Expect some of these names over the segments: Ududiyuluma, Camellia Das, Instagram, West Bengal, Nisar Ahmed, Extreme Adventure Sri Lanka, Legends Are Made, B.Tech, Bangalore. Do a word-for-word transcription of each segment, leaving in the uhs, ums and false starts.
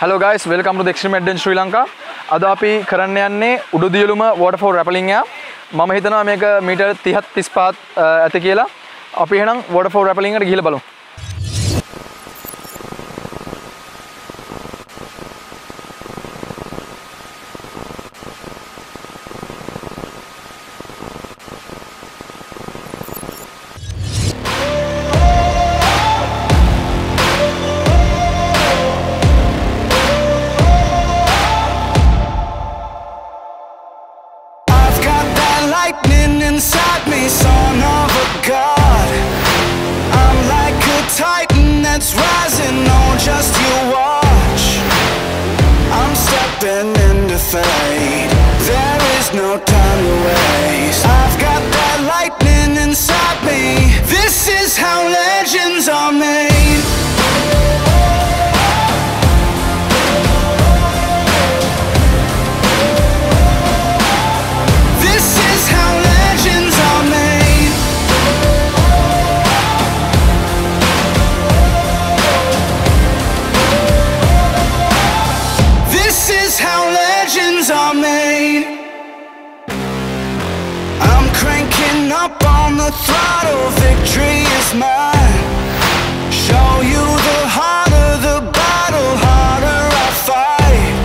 Hello guys, welcome to the Extreme Adventure Sri Lanka. Ada api karanne yanne Ududiyuluma waterfall rappelling එක. මම හිතනවා මේක metre තිහක් තිස්පහක් ඇති කියලා. අපි එහෙනම් waterfall rappelling එකට ගිහිල්ලා බලමු. Lightning inside me, son of a god. I'm like a titan that's rising on just you watch. I'm stepping into fate. There is no time to waste. I've got that lightning inside me. This is how legends are made. Up on the throttle, victory is mine. Show you the harder the battle, harder I fight.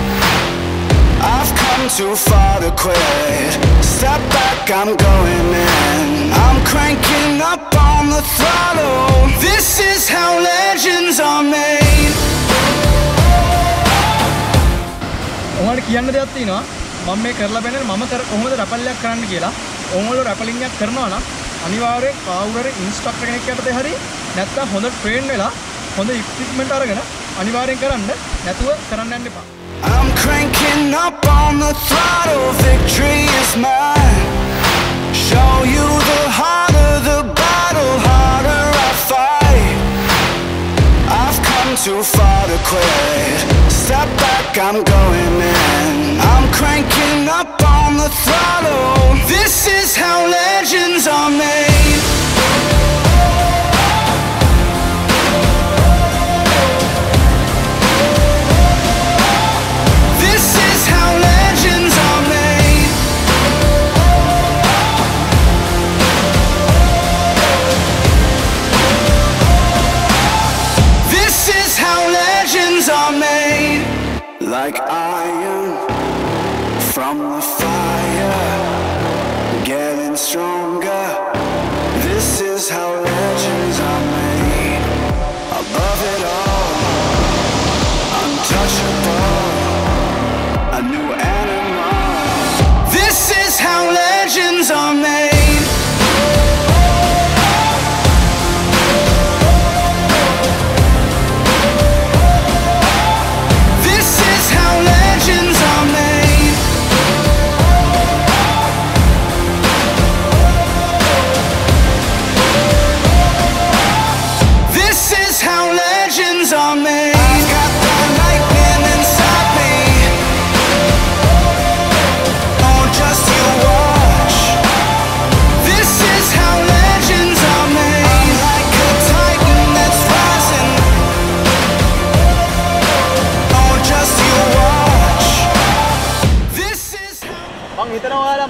I've come too far to quit. Step back, I'm going in. I'm cranking up on the throttle. This is how legends are made. ඔයාලට කියන්න දෙයක් තියෙනවා මම මේ කරලා බලන්නේ මම කොහොමද රැපල්යක් කරන්න කියලා. ඔයාලෝ රැපලින් එකක් කරනවා නම් අනිවාර්යයෙන් කාවුරර් ඉන්ස්ට්‍රක්ටර් කෙනෙක් යටතේ හරි නැත්නම් හොඳ ට්‍රේන් වෙලා හොඳ ඉක්විප්මන්ට් අරගෙන අනිවාර්යෙන් කරන්න නැතුව කරන්න යන්න එපා. I'm cranking up on the throttle, victory is mine. Show you the harder the battle, harder I fight. I've come too far to quit. Step back, I'm going in. I'm cranking up on the throttle. This is how legends are made. This is how legends are made. This is how legends are made. Like iron from the fire, getting stronger. This is how legends are made. Above it all, untouchable, a new animal. This is how legends are made.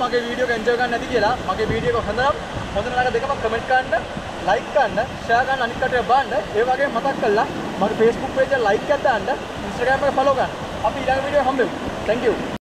මගේ video එක enjoy කරන්න ඇති කියලා මගේ video එක හොඳනම් හොඳ නරක දෙකම කමෙන්ට් කරන්න, ලයික් කරන්න, ෂෙයා කරන්න අනිත් කටට බලන්න. ඒ වගේම මතක් කරලා මගේ Facebook page එක ලයික් කරලා දාන්න, Instagram එක follow කරන්න. අපි ඊළඟ වීඩියෝ එක හම්බෙමු. Thank you.